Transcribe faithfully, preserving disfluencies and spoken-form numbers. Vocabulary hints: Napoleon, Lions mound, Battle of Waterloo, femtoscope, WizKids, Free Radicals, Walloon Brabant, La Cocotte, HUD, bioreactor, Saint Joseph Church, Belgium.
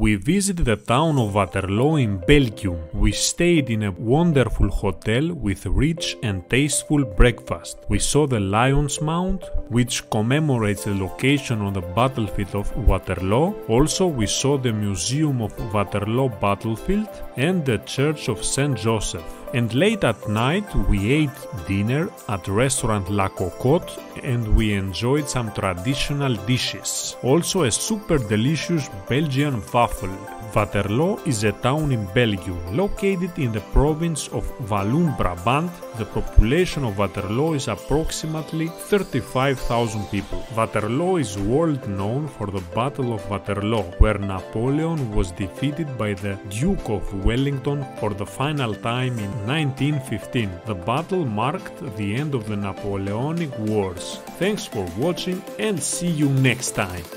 We visited the town of Waterloo in Belgium. We stayed in a wonderful hotel with rich and tasteful breakfast. We saw the Lions Mound, which commemorates the location on the battlefield of Waterloo. Also, we saw the Museum of Waterloo Battlefield and the Church of Saint Joseph. And late at night we ate dinner at restaurant La Cocotte and we enjoyed some traditional dishes. Also a super delicious Belgian waffle. Waterloo is a town in Belgium, located in the province of Walloon Brabant. The population of Waterloo is approximately thirty-five thousand people. Waterloo is world known for the Battle of Waterloo, where Napoleon was defeated by the Duke of Wellington for the final time in nineteen fifteen. The battle marked the end of the Napoleonic Wars. Thanks for watching and see you next time!